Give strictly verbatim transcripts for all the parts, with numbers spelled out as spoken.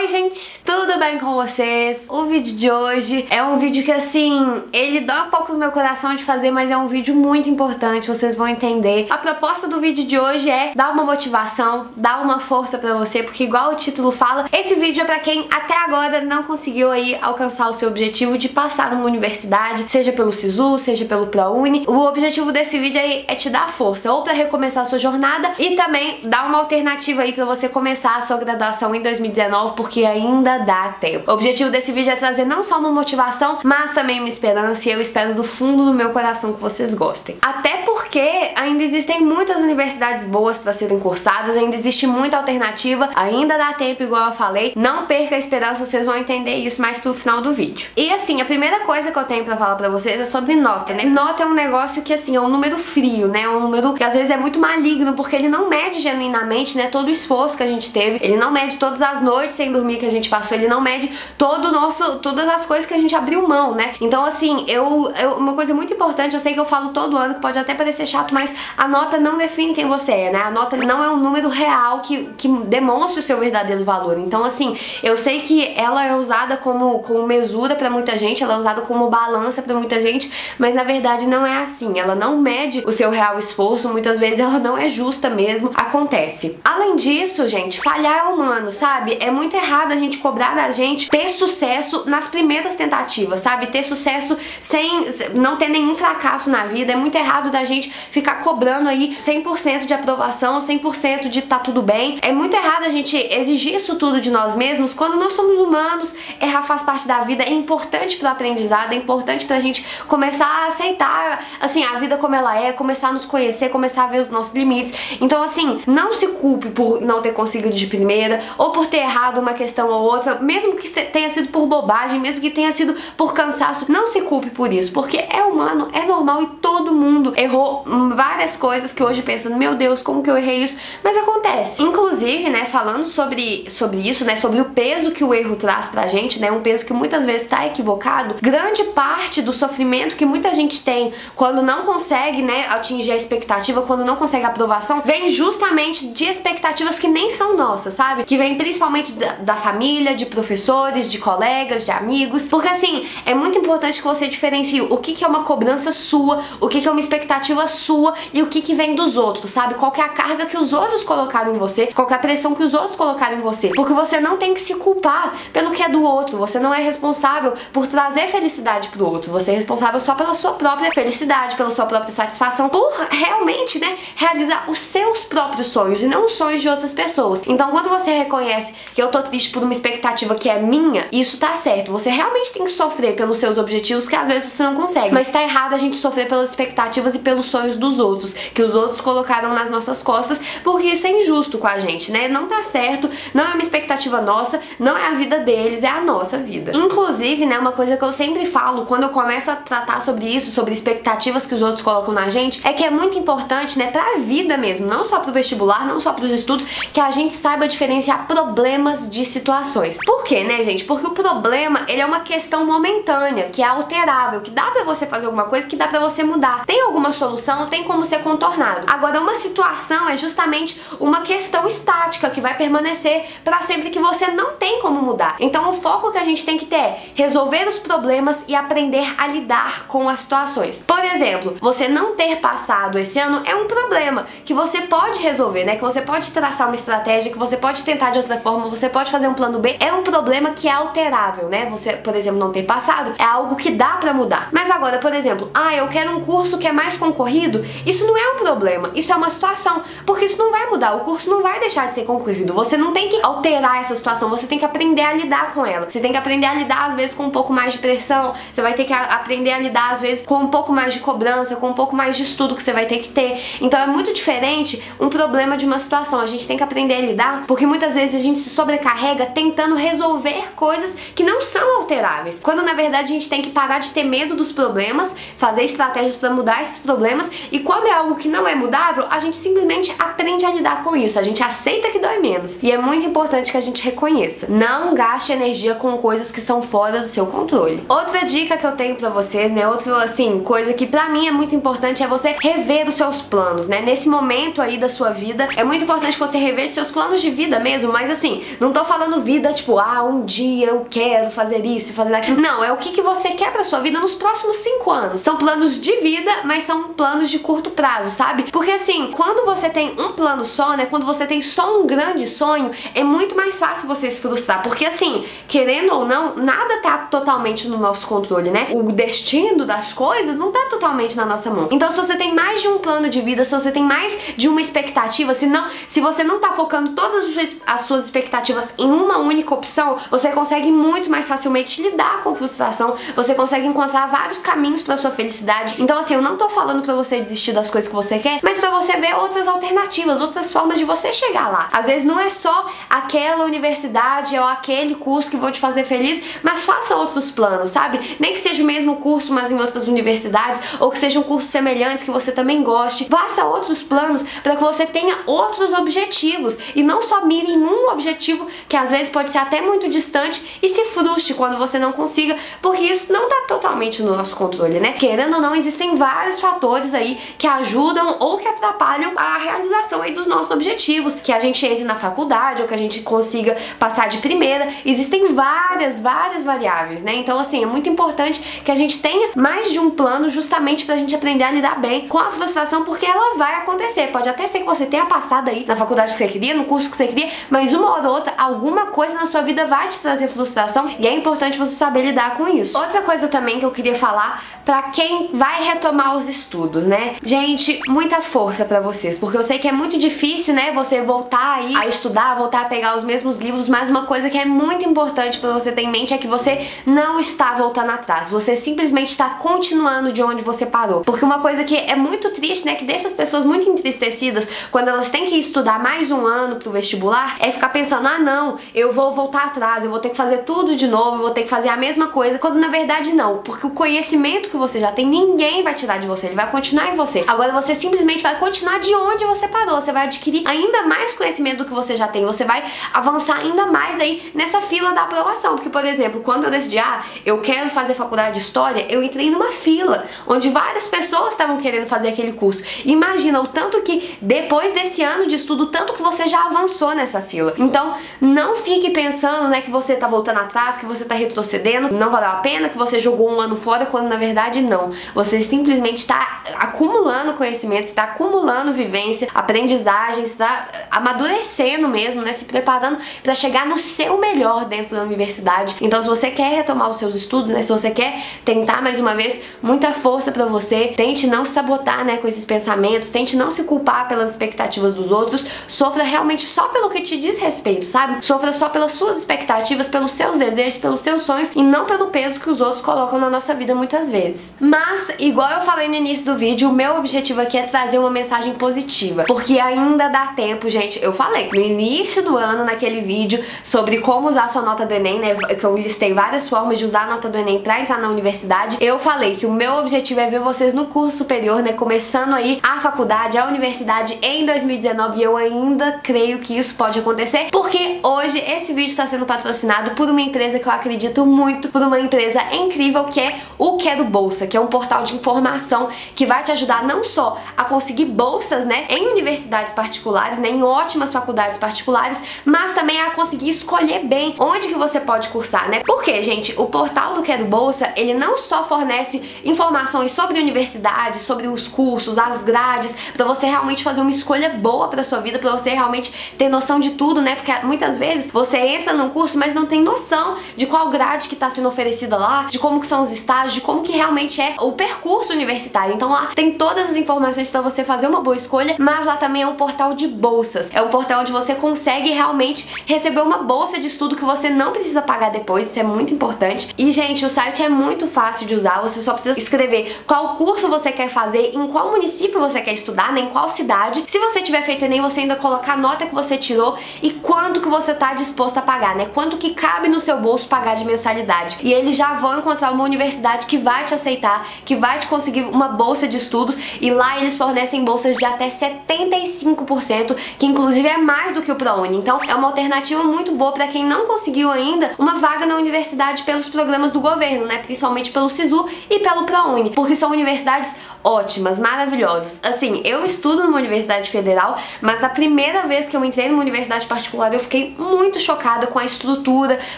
Oi gente, tudo bem com vocês? O vídeo de hoje é um vídeo que assim, ele dói um pouco no meu coração de fazer, mas é um vídeo muito importante, vocês vão entender. A proposta do vídeo de hoje é dar uma motivação, dar uma força pra você, porque igual o título fala, esse vídeo é pra quem até agora não conseguiu aí alcançar o seu objetivo de passar numa universidade, seja pelo SISU, seja pelo Prouni. O objetivo desse vídeo aí é te dar força, ou pra recomeçar a sua jornada e também dar uma alternativa aí pra você começar a sua graduação em dois mil e dezenove, porque ainda dá tempo. O objetivo desse vídeo é trazer não só uma motivação, mas também uma esperança, e eu espero do fundo do meu coração que vocês gostem. Até porque ainda existem muitas universidades boas para serem cursadas, ainda existe muita alternativa, ainda dá tempo, igual eu falei. Não perca a esperança, vocês vão entender isso mais pro final do vídeo. E assim, a primeira coisa que eu tenho para falar para vocês é sobre nota, né? Nota é um negócio que assim, é um número frio, né? É um número que às vezes é muito maligno, porque ele não mede genuinamente, né, todo o esforço que a gente teve, ele não mede todas as noites sem dormir que a gente passou, ele não mede todo o nosso, todas as coisas que a gente abriu mão, né? Então assim, eu, eu uma coisa muito importante, eu sei que eu falo todo ano, que pode até parecer chato, mas a nota não define quem você é, né? A nota não é um número real que, que demonstra o seu verdadeiro valor. Então assim, eu sei que ela é usada como, como mesura pra muita gente, ela é usada como balança pra muita gente, mas na verdade não é assim, ela não mede o seu real esforço, muitas vezes ela não é justa mesmo, acontece. Além disso, gente, falhar é humano, sabe? É muito errado a gente cobrar da gente ter sucesso nas primeiras tentativas, sabe? Ter sucesso sem não ter nenhum fracasso na vida. É muito errado da gente ficar cobrando aí cem por cento de aprovação, cem por cento de tá tudo bem. É muito errado a gente exigir isso tudo de nós mesmos quando nós somos humanos. Errar faz parte da vida, é importante pro aprendizado, é importante pra gente começar a aceitar, assim, a vida como ela é, começar a nos conhecer, começar a ver os nossos limites. Então, assim, não se culpe por não ter conseguido de primeira ou por ter errado uma questão ou outra, mesmo que tenha sido por bobagem, mesmo que tenha sido por cansaço, não se culpe por isso, porque é humano, é normal e todo mundo errou várias coisas que hoje pensa, meu Deus, como que eu errei isso? Mas acontece. Inclusive, né, falando sobre, sobre isso, né, sobre o peso que o erro traz pra gente, né, um peso que muitas vezes tá equivocado, grande parte do sofrimento que muita gente tem quando não consegue, né, atingir a expectativa, quando não consegue a aprovação, vem justamente de expectativas que nem são nossas, sabe? Que vem principalmente da, da família, de professores, de colegas, de amigos, porque assim, é muito importante que você diferencie o que que é uma cobrança sua, o que que é uma expectativa sua e o que que vem dos outros, sabe? Qual que é a carga que os outros colocaram em você, qual que é a pressão que os outros colocaram em você, porque você não tem que se culpar pelo que é do outro, você não é responsável por trazer felicidade pro outro, você é responsável só pela sua própria felicidade, pela sua própria satisfação, por realmente, né, realizar os seus próprios sonhos e não os sonhos de outras pessoas. Então, quando você reconhece que eu tô triste por uma expectativa que é minha, isso tá certo, você realmente tem que sofrer pelos seus objetivos que às vezes você não consegue, mas tá errado a gente sofrer pelas expectativas e pelos sonhos dos outros, que os outros colocaram nas nossas costas, porque isso é injusto com a gente, né? Não tá certo, não é uma expectativa nossa, não é a vida deles, é a nossa vida. Inclusive, né, uma coisa que eu sempre falo quando eu começo a tratar sobre isso, sobre expectativas que os outros colocam na gente, é que é muito importante, né, pra vida mesmo, não só pro vestibular, não só pros estudos, que a gente saiba diferenciar problemas de situações. Por quê, né, gente? Porque o problema, ele é uma questão momentânea, que é alterável, que dá pra você fazer alguma coisa, que dá pra você mudar. Tem alguma solução, tem como ser contornado. Agora, uma situação é justamente uma questão estática, que vai permanecer pra sempre, que você não tem como mudar. Então, o foco que a gente tem que ter é resolver os problemas e aprender a lidar com as situações. Por exemplo, você não ter passado esse ano é um problema que você pode resolver, né? Que você pode traçar uma estratégia, que você pode tentar de outra forma, você pode fazer um plano B. É um problema que é alterável, né? Você, por exemplo, não ter passado é algo que dá pra mudar. Mas agora, por exemplo, ah, eu quero um curso que é mais concorrido, isso não é um problema, isso é uma situação, porque isso não vai mudar, o curso não vai deixar de ser concorrido, você não tem que alterar essa situação, você tem que aprender a lidar com ela, você tem que aprender a lidar às vezes com um pouco mais de pressão, você vai ter que aprender a lidar às vezes com um pouco mais de cobrança, com um pouco mais de estudo que você vai ter que ter. Então é muito diferente um problema de uma situação, a gente tem que aprender a lidar, porque muitas vezes a gente se sobrecarrega tentando resolver coisas que não são alteráveis, quando na verdade a gente tem que parar de ter medo dos problemas, fazer estratégias para mudar esses problemas, e quando é algo que não é mudável, a gente simplesmente aprende a lidar com isso, a gente aceita que dói menos, e é muito importante que a gente reconheça. Não gaste energia com coisas que são fora do seu controle. Outra dica que eu tenho pra vocês, né, outra assim, coisa que pra mim é muito importante é você rever os seus planos, né, nesse momento aí da sua vida, é muito importante que você reveja os seus planos de vida mesmo, mas assim, não tô falando vida, tipo, ah, um dia eu quero fazer isso, fazer aquilo. Não, é o que, que você quer pra sua vida nos próximos cinco anos. São planos de vida, mas são planos de curto prazo, sabe? Porque assim, quando você tem um plano só, né, quando você tem só um grande sonho, é muito mais fácil você se frustrar. Porque assim, querendo ou não, nada tá totalmente no nosso controle, né? O destino das coisas não tá totalmente na nossa mão. Então se você tem mais de um plano de vida, se você tem mais de uma expectativa, se, não, se você não tá focando todas as suas, as suas expectativas em uma única opção, você consegue muito mais facilmente lidar com frustração, você consegue encontrar vários caminhos pra sua felicidade. Então assim, eu não tô falando pra você desistir das coisas que você quer, mas pra você ver outras alternativas, outras formas de você chegar lá. Às vezes não é só aquela universidade ou aquele curso que vão te fazer feliz, mas faça outros planos, sabe? Nem que seja o mesmo curso, mas em outras universidades, ou que seja um curso semelhante que você também goste. Faça outros planos pra que você tenha outros objetivos e não só mire em um objetivo que às vezes pode ser até muito distante e se frustre quando você não consiga, porque isso não tá totalmente no nosso controle, né? Querendo ou não, existem vários fatores aí que ajudam ou que atrapalham a realização aí dos nossos objetivos, que a gente entre na faculdade ou que a gente consiga passar de primeira. Existem várias, várias variáveis, né? Então assim, é muito importante que a gente tenha mais de um plano justamente pra gente aprender a lidar bem com a frustração, porque ela vai acontecer. Pode até ser que você tenha passado aí na faculdade que você queria, no curso que você queria, mas uma hora ou outra, alguma coisa na sua vida vai te trazer frustração e é importante você saber lidar com isso. Outra coisa também que eu queria falar pra quem vai retomar os estudos, né? Gente, muita força pra vocês, porque eu sei que é muito difícil, né, você voltar aí a estudar, voltar a pegar os mesmos livros, mas uma coisa que é muito importante pra você ter em mente é que você não está voltando atrás, você simplesmente está continuando de onde você parou. Porque uma coisa que é muito triste, né, que deixa as pessoas muito entristecidas quando elas têm que estudar mais um ano pro vestibular, é ficar pensando, ah não, eu vou voltar atrás, eu vou ter que fazer tudo de novo, eu vou ter que fazer a mesma coisa, quando na verdade não, porque o conhecimento que você já tem, ninguém vai tirar de você, ele vai continuar em você. Agora você simplesmente vai continuar de onde você parou, você vai adquirir ainda mais conhecimento do que você já tem, você vai avançar ainda mais aí nessa fila da aprovação, porque por exemplo, quando eu decidi, ah, eu quero fazer faculdade de História, eu entrei numa fila, onde várias pessoas estavam querendo fazer aquele curso. Imagina o tanto que depois desse ano de estudo, tanto que você já avançou nessa fila. Então, não fique pensando, né, que você tá voltando atrás, que você tá retrocedendo, não valeu a pena, que você jogou um ano fora, quando na verdade não. Você simplesmente tá acumulando conhecimento, você tá acumulando vivência, aprendizagem, você tá amadurecendo mesmo, né, se preparando pra chegar no seu melhor dentro da universidade. Então, se você quer retomar os seus estudos, né, se você quer tentar mais uma vez, muita força pra você, tente não se sabotar, né, com esses pensamentos, tente não se culpar pelas expectativas dos outros, sofra realmente só pelo que te diz respeito, sabe? Sofra só pelas suas expectativas, pelos seus desejos, pelos seus sonhos e não pelo peso que os outros colocam na nossa vida muitas vezes. Mas, igual eu falei no início do vídeo, o meu objetivo aqui é trazer uma mensagem positiva, porque ainda dá tempo, gente, eu falei no início do ano, naquele vídeo sobre como usar sua nota do Enem, né, que eu listei várias formas de usar a nota do Enem pra entrar na universidade, eu falei que o meu objetivo é ver vocês no curso superior, né, começando aí a faculdade, a universidade em dois mil e dezenove, e eu ainda creio que isso pode acontecer, porque hoje esse vídeo está sendo patrocinado por uma empresa que eu acredito muito, por uma empresa incrível que é o Quero Bolsa, que é um portal de informação que vai te ajudar não só a conseguir bolsas, né, em universidades particulares, né, em ótimas faculdades particulares, mas também a conseguir escolher bem onde que você pode cursar, né? Porque, gente, o portal do Quero Bolsa, ele não só fornece informações sobre universidades, sobre os cursos, as grades, pra você realmente fazer uma escolha boa pra sua vida, pra você realmente ter noção de tudo, né? Porque muitas vezes você entra num curso, mas não tem noção de qual grade que tá sendo oferecida lá, de como que são os estágios, de como que realmente é o percurso universitário. Então lá tem todas as informações pra você fazer uma boa escolha, mas lá também é um portal de bolsas. É um portal onde você consegue realmente receber uma bolsa de estudo que você não precisa pagar depois, isso é muito importante. E, gente, o site é muito fácil de usar, você só precisa escrever qual curso você quer fazer, em qual município você quer estudar, né, em qual cidade. Se você tiver feito Enem, você ainda colocar a nota que você tirou e quanto que você tá disposto a pagar, né, quanto que cabe no seu bolso pagar de mensalidade. E eles já vão encontrar uma universidade que vai te aceitar, que vai te conseguir uma bolsa de estudos, e lá eles fornecem bolsas de até setenta e cinco por cento, que inclusive é mais do que o Prouni. Então é uma alternativa muito boa pra quem não conseguiu ainda uma vaga na universidade pelos programas do governo, né, principalmente pelo SISU e pelo Prouni, porque são universidades ótimas, maravilhosas. Assim, eu estudo numa universidade federal, mas na primeira vez que eu entrei numa universidade particular eu fiquei muito chocada com a estrutura,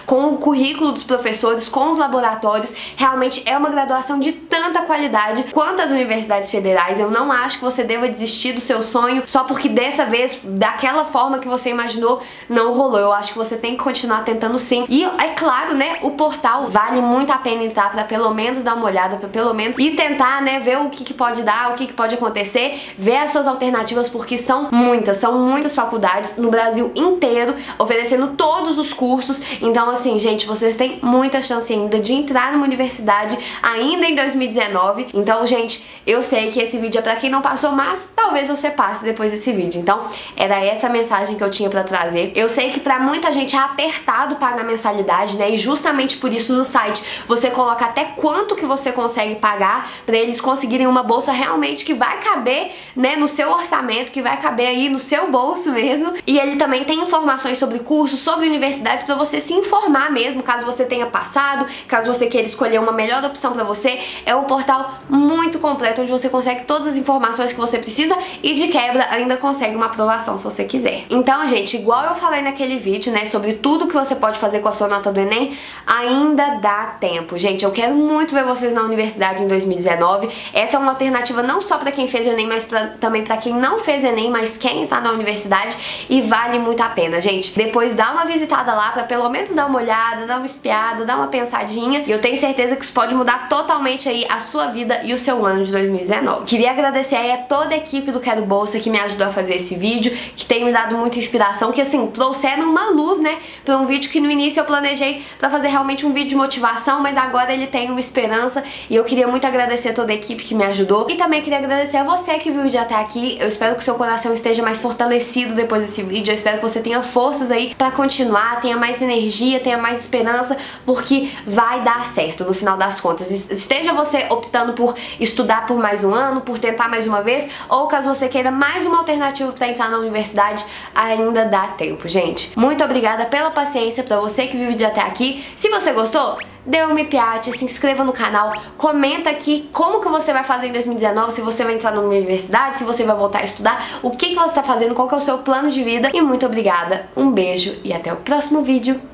com o currículo dos professores, com os laboratórios. Realmente é uma graduação de tanta qualidade quanto as universidades federais. Eu não acho que você deva desistir do seu sonho só porque dessa vez, daquela forma que você imaginou, não rolou. Eu acho que você tem que continuar tentando sim. E é claro, né, o portal vale muito a pena entrar pra pelo menos dar uma olhada, pra pelo menos e tentar, né, ver o que, que pode dar, o que, que pode acontecer, ver as suas alternativas, porque são muitas, são muitas faculdades no Brasil inteiro, oferecendo todos os cursos. Então assim, gente, vocês têm muita chance ainda de entrar numa universidade ainda em dois mil e dezenove. Então, gente, eu sei que esse vídeo é pra quem não passou, mas talvez você passe depois desse vídeo. Então, era essa a mensagem que eu tinha pra trazer. Eu sei que pra muita gente é apertado pagar a mensalidade, né, e justamente por isso no site você coloca até quanto que você consegue pagar pra eles conseguirem uma bolsa realmente que vai caber, né, no seu orçamento, que vai caber aí no seu bolso mesmo. E ele também tem informações sobre cursos, sobre universidades, pra você se informar mesmo, caso você tenha passado, caso você queira escolher uma melhor opção pra você. É um portal muito completo, onde você consegue todas as informações que você precisa e de quebra ainda consegue uma aprovação se você quiser. Então, gente, igual eu falei naquele vídeo, né, sobre tudo que você pode fazer com a sua nota do Enem, ainda dá tempo. Gente, eu quero muito ver vocês na universidade em dois mil e dezenove. Essa é uma alternativa não só pra quem fez o Enem, mas pra, também pra quem não fez Enem, mas quem está na universidade, e vale muito a pena, gente. Depois dá uma visitada lá pra pelo menos dar uma olhada, dar uma espiada, dar uma pensadinha, e eu tenho certeza que isso pode mudar totalmente aí a sua vida e o seu ano de dois mil e dezenove. Queria agradecer aí a toda a equipe do Quero Bolsa que me ajudou a fazer esse vídeo, que tem me dado muita inspiração, que assim, trouxeram uma luz, né, pra um vídeo que no início eu planejei pra fazer realmente um vídeo de motivação, mas agora ele tem uma esperança, e eu queria muito agradecer a toda a equipe que me ajudou, e também queria agradecer a você que viu o vídeo até aqui. Eu espero que o seu coração esteja mais fortalecido depois desse vídeo, eu espero que você tenha forças aí pra continuar, tenha mais energia, tenha mais esperança, porque vai dar certo no final das contas. Esteja você optando por estudar por mais um ano, por tentar mais uma vez, ou caso você queira mais uma alternativa pra entrar na universidade, ainda dá tempo, gente. Muito obrigada pela paciência, pra você que viu o vídeo até aqui. Se você gostou, dê um me piate, se inscreva no canal, comenta aqui como que você vai fazer em dois mil e dezenove, se você vai entrar numa universidade, se você vai voltar a estudar, o que que você tá fazendo, qual que é o seu plano de vida. E muito obrigada, um beijo e até o próximo vídeo.